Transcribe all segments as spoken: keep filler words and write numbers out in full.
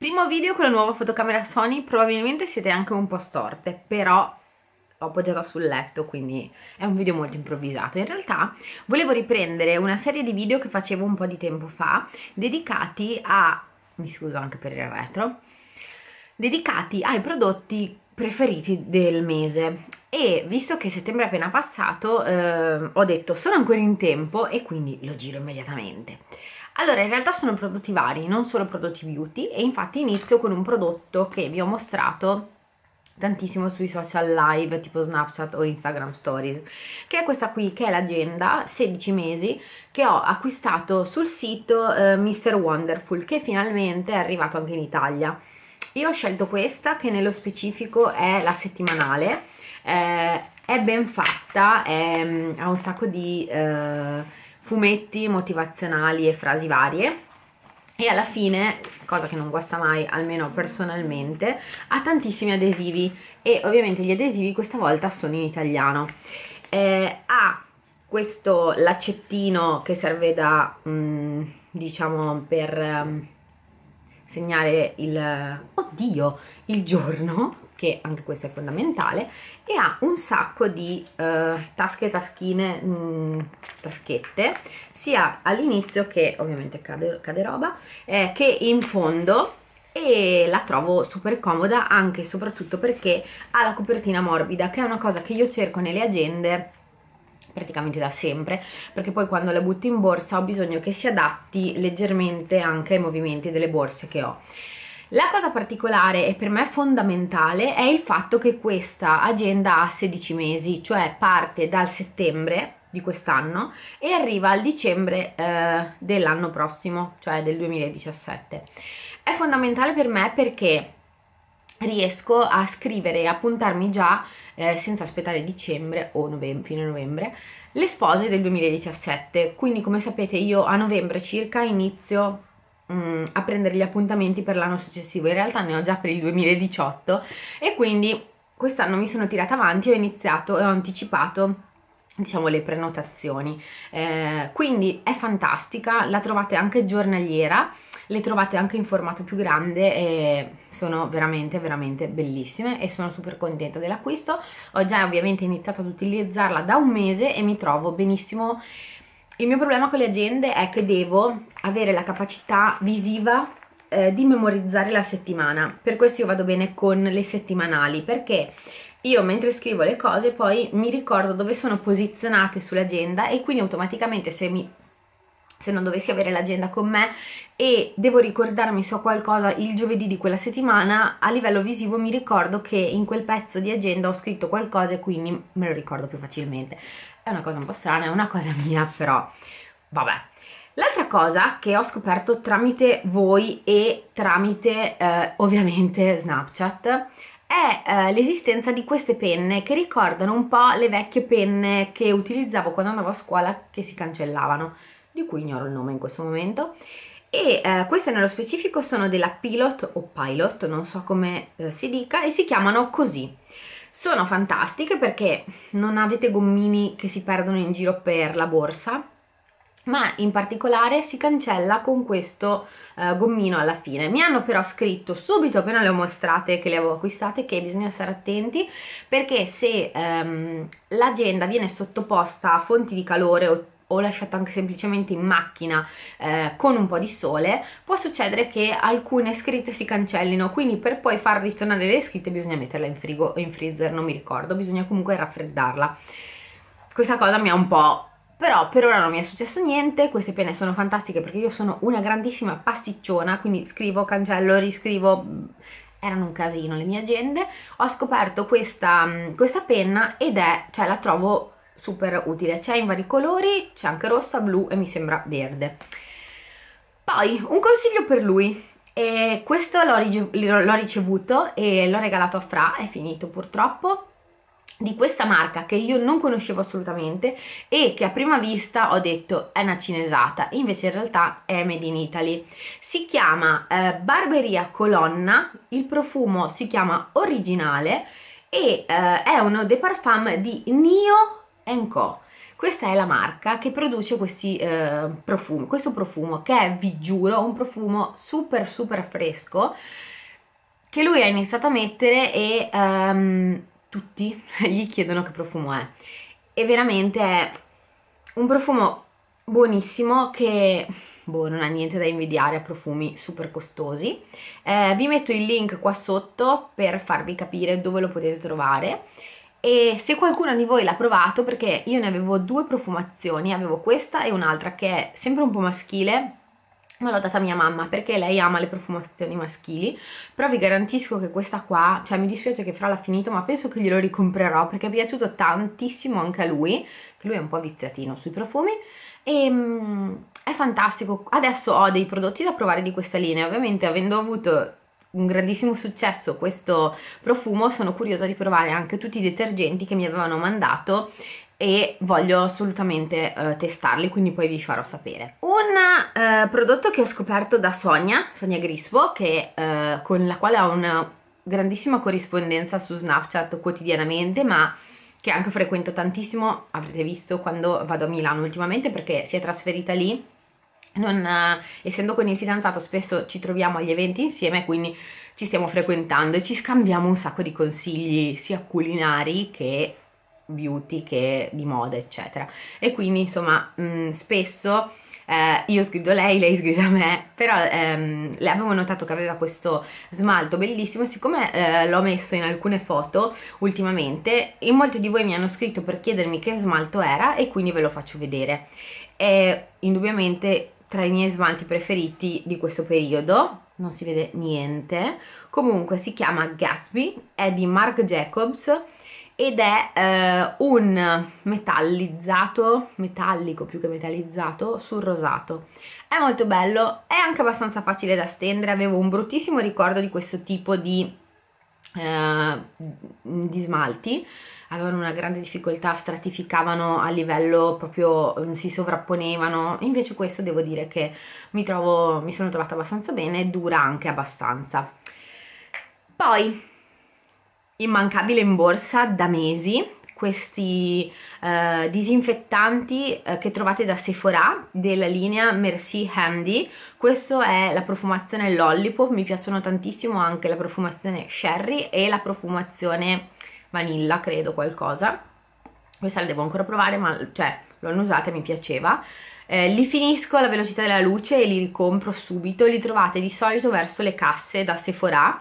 Primo video con la nuova fotocamera Sony, probabilmente siete anche un po' storte, però l'ho appoggiata sul letto, quindi è un video molto improvvisato. In realtà volevo riprendere una serie di video che facevo un po' di tempo fa, dedicati a, mi scuso anche per il retro, dedicati ai prodotti preferiti del mese. E visto che settembre è appena passato, eh, ho detto sono ancora in tempo e quindi lo giro immediatamente. Allora, in realtà sono prodotti vari, non solo prodotti beauty, e infatti inizio con un prodotto che vi ho mostrato tantissimo sui social live tipo Snapchat o Instagram Stories, che è questa qui, che è l'agenda sedici mesi che ho acquistato sul sito eh, mister Wonderful, che finalmente è arrivato anche in Italia. Io ho scelto questa, che nello specifico è la settimanale, eh, è ben fatta, è, ha un sacco di eh, fumetti motivazionali e frasi varie. E alla fine, cosa che non guasta mai, almeno personalmente, ha tantissimi adesivi, e ovviamente gli adesivi questa volta sono in italiano. Eh, ha questo laccettino che serve da, mh, diciamo, per um, segnare il, oddio, il giorno, che anche questo è fondamentale, e ha un sacco di eh, tasche, taschine, mh, taschette, sia all'inizio che ovviamente cade, cade roba, eh, che in fondo, e la trovo super comoda anche e soprattutto perché ha la copertina morbida, che è una cosa che io cerco nelle agende praticamente da sempre, perché poi quando le butto in borsa ho bisogno che si adatti leggermente anche ai movimenti delle borse che ho. La cosa particolare e per me fondamentale è il fatto che questa agenda ha sedici mesi, cioè parte dal settembre di quest'anno e arriva al dicembre eh, dell'anno prossimo, cioè del duemiladiciassette. È fondamentale per me perché riesco a scrivere e appuntarmi già, eh, senza aspettare dicembre o novembre, fine novembre, le spose del duemiladiciassette. Quindi, come sapete, io a novembre circa inizio mh, a prendere gli appuntamenti per l'anno successivo. In realtà ne ho già per il duemiladiciotto, e quindi quest'anno mi sono tirata avanti, ho iniziato e ho anticipato, diciamo, le prenotazioni, eh, quindi è fantastica. La trovate anche giornaliera, le trovate anche in formato più grande, e sono veramente veramente bellissime e sono super contenta dell'acquisto. Ho già ovviamente iniziato ad utilizzarla da un mese e mi trovo benissimo. Il mio problema con le agende è che devo avere la capacità visiva eh, di memorizzare la settimana. Per questo io vado bene con le settimanali, perché io mentre scrivo le cose poi mi ricordo dove sono posizionate sull'agenda, e quindi automaticamente se, mi, se non dovessi avere l'agenda con me e devo ricordarmi se ho qualcosa il giovedì di quella settimana, a livello visivo mi ricordo che in quel pezzo di agenda ho scritto qualcosa, e quindi me lo ricordo più facilmente. È una cosa un po' strana, è una cosa mia, però vabbè. L'altra cosa che ho scoperto tramite voi e tramite eh, ovviamente Snapchat è eh, l'esistenza di queste penne che ricordano un po' le vecchie penne che utilizzavo quando andavo a scuola, che si cancellavano, di cui ignoro il nome in questo momento. E eh, queste nello specifico sono della Pilot o Pilot, non so come eh, si dica, e si chiamano così. Sono fantastiche perché non avete gommini che si perdono in giro per la borsa, ma in particolare si cancella con questo eh, gommino alla fine. Mi hanno però scritto subito, appena le ho mostrate che le avevo acquistate, che bisogna stare attenti, perché se ehm, l'agenda viene sottoposta a fonti di calore o, o lasciata anche semplicemente in macchina eh, con un po' di sole, può succedere che alcune scritte si cancellino, quindi per poi far ritornare le scritte bisogna metterla in frigo o in freezer, non mi ricordo, bisogna comunque raffreddarla. Questa cosa mi ha un po'... Però per ora non mi è successo niente. Queste penne sono fantastiche perché io sono una grandissima pasticciona, quindi scrivo, cancello, riscrivo, erano un casino le mie agende. Ho scoperto questa, questa penna ed è, cioè la trovo super utile, c'è in vari colori, c'è anche rossa, blu e mi sembra verde. Poi un consiglio per lui, e questo l'ho ricevuto e l'ho regalato a Fra, è finito purtroppo, di questa marca che io non conoscevo assolutamente e che a prima vista ho detto è una cinesata, invece in realtà è made in Italy. Si chiama eh, Barberia Colonna, il profumo si chiama Originale e eh, è uno dei parfum di Nio and Co. Questa è la marca che produce questi eh, profumi, questo profumo che è, vi giuro, un profumo super super fresco che lui ha iniziato a mettere e um, tutti gli chiedono che profumo è, e veramente è un profumo buonissimo che boh, non ha niente da invidiare a profumi super costosi. Eh, vi metto il link qua sotto per farvi capire dove lo potete trovare, e se qualcuno di voi l'ha provato, perché io ne avevo due profumazioni, avevo questa e un'altra che è sempre un po' maschile, me l'ho data mia mamma perché lei ama le profumazioni maschili, però vi garantisco che questa qua, cioè mi dispiace che Fra l'ha finito, ma penso che glielo ricomprerò perché è piaciuto tantissimo anche a lui, che lui è un po' viziatino sui profumi, e mh, è fantastico. Adesso ho dei prodotti da provare di questa linea, ovviamente avendo avuto un grandissimo successo questo profumo sono curiosa di provare anche tutti i detergenti che mi avevano mandato e voglio assolutamente eh, testarli, quindi poi vi farò sapere. Un eh, prodotto che ho scoperto da Sonia, Sonia Grispo, che, eh, con la quale ho una grandissima corrispondenza su Snapchat quotidianamente, ma che anche frequento tantissimo, avrete visto quando vado a Milano ultimamente perché si è trasferita lì. Non, eh, essendo con il fidanzato spesso ci troviamo agli eventi insieme, quindi ci stiamo frequentando e ci scambiamo un sacco di consigli sia culinari che beauty, che di moda eccetera, e quindi insomma mh, spesso eh, io sgrido lei, lei sgrida a me, però ehm, le avevo notato che aveva questo smalto bellissimo e siccome eh, l'ho messo in alcune foto ultimamente, in molti di voi mi hanno scritto per chiedermi che smalto era e quindi ve lo faccio vedere. È indubbiamente tra i miei smalti preferiti di questo periodo, non si vede niente, comunque si chiama Gatsby, è di Marc Jacobs ed è eh, un metallizzato, metallico più che metallizzato, sul rosato. È molto bello, è anche abbastanza facile da stendere, avevo un bruttissimo ricordo di questo tipo di, eh, di smalti, avevano una grande difficoltà, stratificavano a livello proprio, si sovrapponevano, invece questo devo dire che mi, trovo, mi sono trovata abbastanza bene e dura anche abbastanza. Poi, immancabile in borsa da mesi, questi eh, disinfettanti eh, che trovate da Sephora della linea Merci Handy. Questa è la profumazione Lollipop, mi piacciono tantissimo anche la profumazione Sherry e la profumazione Vanilla, credo qualcosa. Questa la devo ancora provare, ma cioè l'ho usata e mi piaceva. Eh, li finisco alla velocità della luce e li ricompro subito, li trovate di solito verso le casse da Sephora,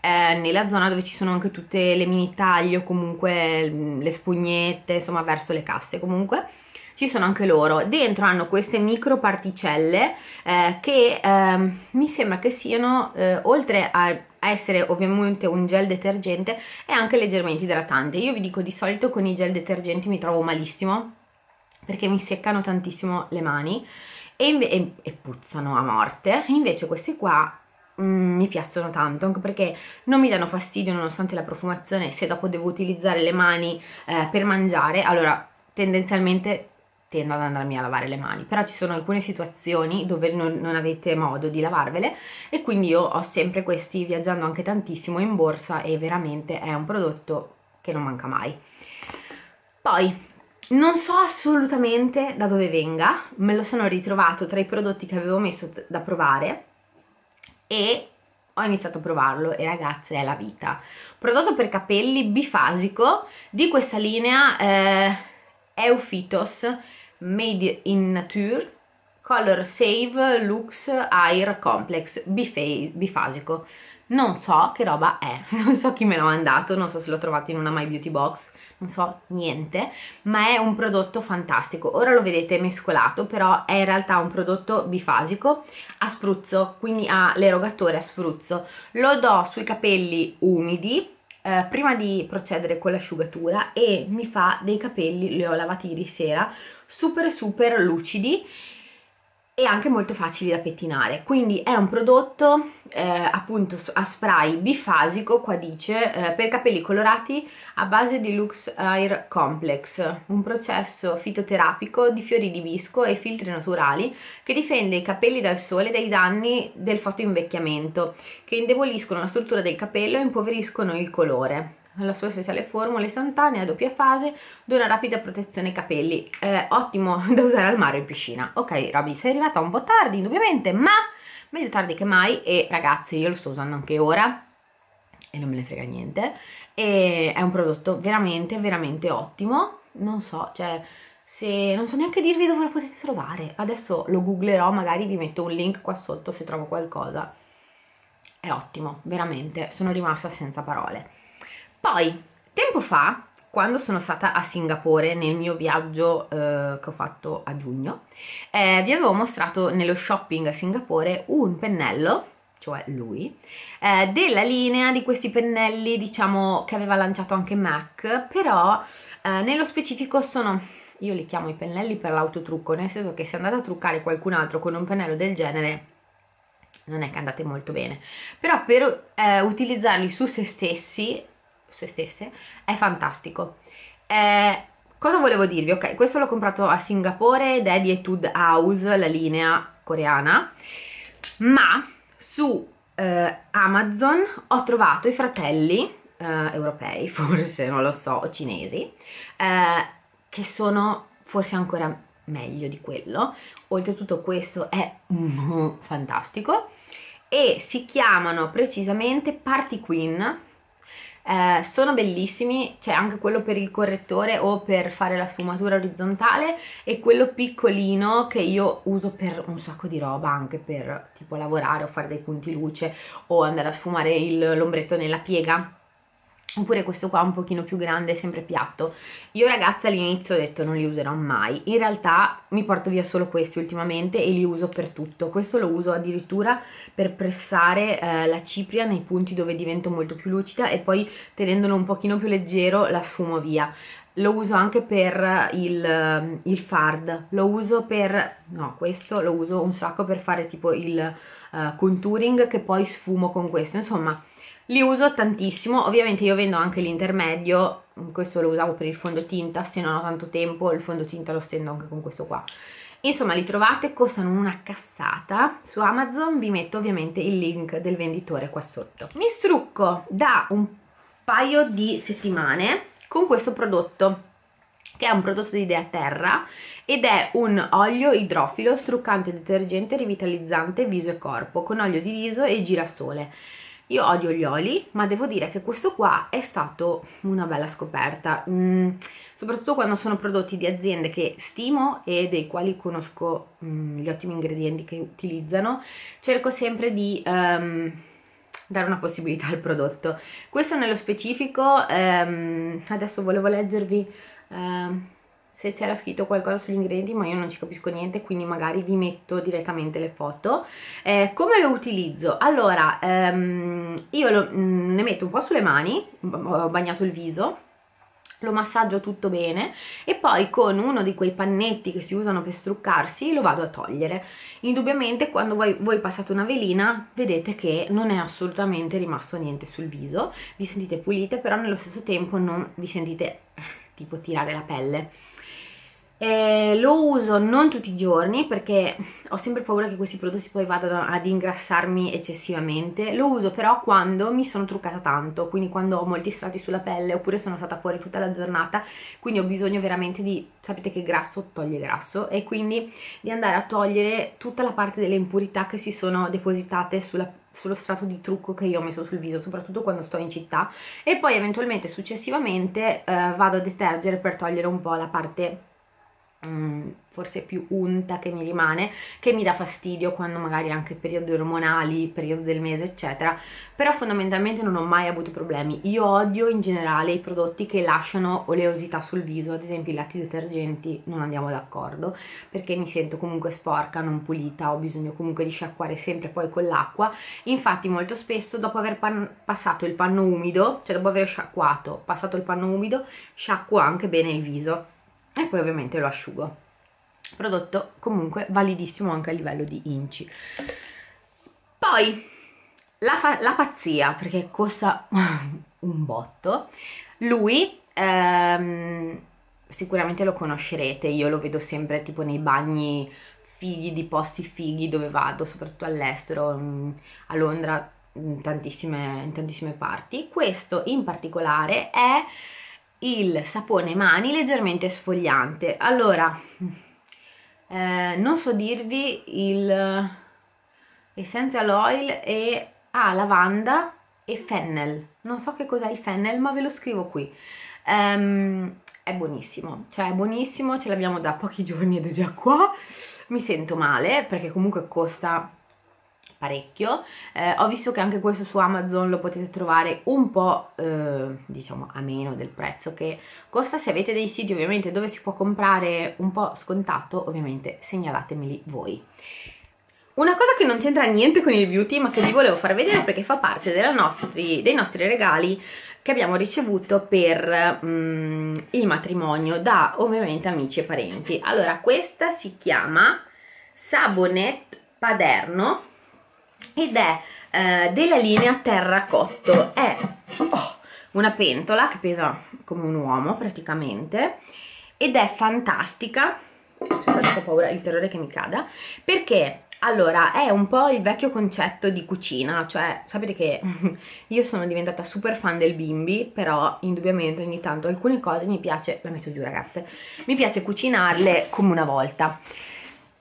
eh, nella zona dove ci sono anche tutte le mini taglie o comunque le spugnette, insomma verso le casse comunque ci sono anche loro. Dentro hanno queste micro particelle eh, che eh, mi sembra che siano, eh, oltre a essere ovviamente un gel detergente, è anche leggermente idratante. Io vi dico, di solito con i gel detergenti mi trovo malissimo perché mi seccano tantissimo le mani e, e, e puzzano a morte, invece questi qua mh, mi piacciono tanto, anche perché non mi danno fastidio nonostante la profumazione. Se dopo devo utilizzare le mani eh, per mangiare, allora tendenzialmente tendo ad andarmi a lavare le mani, però ci sono alcune situazioni dove non, non avete modo di lavarvele, e quindi io ho sempre questi, viaggiando anche tantissimo, in borsa, e veramente è un prodotto che non manca mai. Poi, non so assolutamente da dove venga, me lo sono ritrovato tra i prodotti che avevo messo da provare e ho iniziato a provarlo, e ragazze è la vita. Prodotto per capelli bifasico di questa linea eh, Euphytos, Made in Nature, Color Save Lux Air Complex, bifasico. Non so che roba è, non so chi me l'ha mandato, non so se l'ho trovato in una My Beauty Box, non so niente, ma è un prodotto fantastico. Ora lo vedete mescolato, però è in realtà un prodotto bifasico a spruzzo, quindi ha l'erogatore a spruzzo. Lo do sui capelli umidi eh, prima di procedere con l'asciugatura e mi fa dei capelli, li ho lavati ieri sera, super super lucidi e anche molto facili da pettinare. Quindi è un prodotto eh, appunto a spray bifasico, qua dice eh, per capelli colorati a base di Lux Air Complex, un processo fitoterapico di fiori di visco e filtri naturali che difende i capelli dal sole e dai danni del fotoinvecchiamento, che indeboliscono la struttura del capello e impoveriscono il colore. la sua speciale formula istantanea a doppia fase, dona rapida protezione capelli, eh, ottimo da usare al mare o in piscina. Ok Roby, sei arrivata un po' tardi indubbiamente, ma meglio tardi che mai, e ragazzi io lo sto usando anche ora e non me ne frega niente, e è un prodotto veramente veramente ottimo. Non so, cioè, se, non so neanche dirvi dove lo potete trovare, adesso lo googlerò, magari vi metto un link qua sotto se trovo qualcosa. È ottimo, veramente, sono rimasta senza parole. Poi, tempo fa, quando sono stata a Singapore nel mio viaggio eh, che ho fatto a giugno, eh, vi avevo mostrato nello shopping a Singapore un pennello, cioè lui, eh, della linea di questi pennelli, diciamo, che aveva lanciato anche MAC, però eh, nello specifico sono... Io li chiamo i pennelli per l'autotrucco, nel senso che se andate a truccare qualcun altro con un pennello del genere non è che andate molto bene, però per eh, utilizzarli su se stessi, su se stesse, è fantastico. Eh, cosa volevo dirvi? Ok, questo l'ho comprato a Singapore ed è di Etude House, la linea coreana, ma su eh, Amazon ho trovato i fratelli eh, europei, forse, non lo so, cinesi, eh, che sono forse ancora meglio di quello. Oltretutto questo è mm, fantastico, e si chiamano precisamente Party Queen, eh, sono bellissimi, c'è anche quello per il correttore o per fare la sfumatura orizzontale e quello piccolino che io uso per un sacco di roba, anche per tipo lavorare o fare dei punti luce o andare a sfumare l'ombretto nella piega. Oppure questo qua un pochino più grande, sempre piatto. Io ragazza all'inizio ho detto non li userò mai, in realtà mi porto via solo questi ultimamente e li uso per tutto. Questo lo uso addirittura per pressare eh, la cipria nei punti dove divento molto più lucida e poi tenendolo un pochino più leggero la sfumo via. Lo uso anche per il, il fard, lo uso per... no, questo lo uso un sacco per fare tipo il eh, contouring che poi sfumo con questo, insomma... Li uso tantissimo, ovviamente io vendo anche l'intermedio, questo lo usavo per il fondotinta, se non ho tanto tempo il fondotinta lo stendo anche con questo qua. Insomma li trovate, costano una cazzata, su Amazon vi metto ovviamente il link del venditore qua sotto. Mi strucco da un paio di settimane con questo prodotto, che è un prodotto di Dea Terra ed è un olio idrofilo, struccante, detergente, rivitalizzante, viso e corpo, con olio di riso e girasole. Io odio gli oli, ma devo dire che questo qua è stato una bella scoperta, mm, soprattutto quando sono prodotti di aziende che stimo e dei quali conosco mm, gli ottimi ingredienti che utilizzano, cerco sempre di um, dare una possibilità al prodotto. Questo nello specifico, um, adesso volevo leggervi um, se c'era scritto qualcosa sugli ingredienti, ma io non ci capisco niente, quindi magari vi metto direttamente le foto. Eh, come lo utilizzo? Allora, ehm, io lo, mh, ne metto un po' sulle mani, ho bagnato il viso, lo massaggio tutto bene e poi con uno di quei pannetti che si usano per struccarsi lo vado a togliere. Indubbiamente quando voi, voi passate una velina vedete che non è assolutamente rimasto niente sul viso, vi sentite pulite, però nello stesso tempo non vi sentite tipo tirare la pelle. Eh, lo uso non tutti i giorni perché ho sempre paura che questi prodotti poi vadano ad ingrassarmi eccessivamente. Lo uso però quando mi sono truccata tanto, quindi quando ho molti strati sulla pelle oppure sono stata fuori tutta la giornata, quindi ho bisogno veramente di, sapete che grasso toglie grasso, e quindi di andare a togliere tutta la parte delle impurità che si sono depositate sulla, sullo strato di trucco che io ho messo sul viso, soprattutto quando sto in città, e poi eventualmente successivamente eh, vado a detergere per togliere un po' la parte forse più unta che mi rimane, che mi dà fastidio quando magari anche periodi ormonali, periodo del mese eccetera, però fondamentalmente non ho mai avuto problemi. Io odio in generale i prodotti che lasciano oleosità sul viso, ad esempio i latti detergenti non andiamo d'accordo perché mi sento comunque sporca, non pulita, ho bisogno comunque di sciacquare sempre poi con l'acqua. Infatti molto spesso dopo aver passato il panno umido, cioè dopo aver sciacquato, passato il panno umido, sciacquo anche bene il viso e poi ovviamente lo asciugo. Prodotto comunque validissimo anche a livello di inci. Poi la, la pazzia, perché costa un botto. Lui ehm, sicuramente lo conoscerete, io lo vedo sempre tipo nei bagni fighi di posti fighi dove vado, soprattutto all'estero, a Londra in tantissime, in tantissime parti. Questo in particolare è il sapone mani leggermente sfogliante. Allora, eh, non so dirvi il essential oil e ah, lavanda e fennel, non so che cos'è il fennel, ma ve lo scrivo qui. Um, è buonissimo, cioè è buonissimo, ce l'abbiamo da pochi giorni ed è già qua. Mi sento male perché comunque costa parecchio. Eh, ho visto che anche questo su Amazon lo potete trovare un po' eh, diciamo a meno del prezzo che costa. Se avete dei siti ovviamente dove si può comprare un po' scontato, ovviamente segnalatemeli voi. Una cosa che non c'entra niente con il beauty, ma che vi volevo far vedere perché fa parte della nostri, dei nostri regali che abbiamo ricevuto per mm, il matrimonio da ovviamente amici e parenti. Allora, questa si chiama Sambonet Paderno ed è eh, della linea Terracotto. È oh, una pentola che pesa come un uomo praticamente ed è fantastica. Aspettate, ho paura, il terrore che mi cada, perché allora è un po' il vecchio concetto di cucina, cioè sapete che io sono diventata super fan del Bimby, però indubbiamente ogni tanto alcune cose mi piace, la metto giù ragazze, mi piace cucinarle come una volta.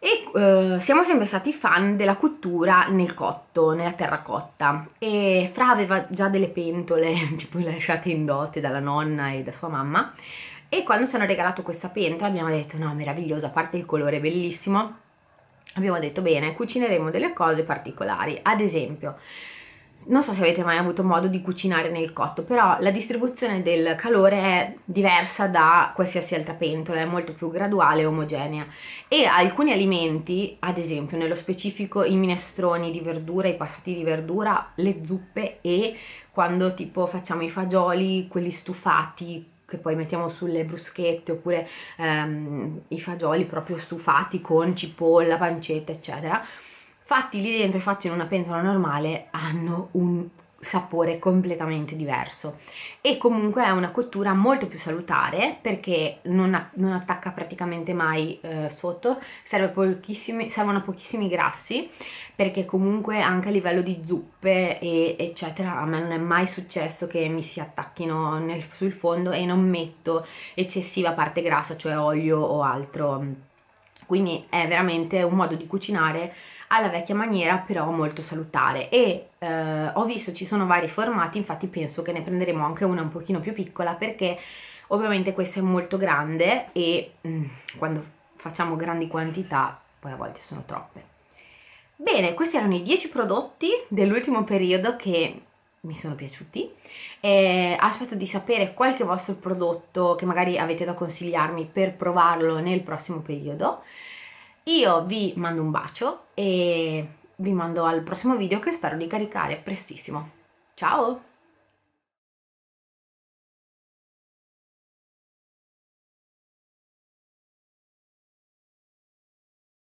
E eh, siamo sempre stati fan della cottura nel cotto, nella terracotta, e Fra aveva già delle pentole tipo lasciate in dote dalla nonna e da sua mamma, e quando ci hanno regalato questa pentola abbiamo detto no, meravigliosa, a parte il colore bellissimo, abbiamo detto bene, cucineremo delle cose particolari. Ad esempio, non so se avete mai avuto modo di cucinare nel cotto, però la distribuzione del calore è diversa da qualsiasi altra pentola, è molto più graduale e omogenea, e alcuni alimenti, ad esempio nello specifico i minestroni di verdura, i passati di verdura, le zuppe, e quando tipo facciamo i fagioli, quelli stufati che poi mettiamo sulle bruschette, oppure ehm, i fagioli proprio stufati con cipolla, pancetta eccetera, fatti lì dentro e fatti in una pentola normale hanno un sapore completamente diverso, e comunque è una cottura molto più salutare perché non, a, non attacca praticamente mai eh, sotto, serve pochissimi, servono pochissimi grassi, perché comunque anche a livello di zuppe e eccetera a me non è mai successo che mi si attacchino nel, sul fondo, e non metto eccessiva parte grassa, cioè olio o altro, quindi è veramente un modo di cucinare alla vecchia maniera, però molto salutare. E eh, ho visto ci sono vari formati, infatti penso che ne prenderemo anche una un pochino più piccola, perché ovviamente questa è molto grande e mh, quando facciamo grandi quantità poi a volte sono troppe. Bene, questi erano i dieci prodotti dell'ultimo periodo che mi sono piaciuti, e aspetto di sapere qualche vostro prodotto che magari avete da consigliarmi per provarlo nel prossimo periodo. Io vi mando un bacio e vi mando al prossimo video che spero di caricare prestissimo. Ciao!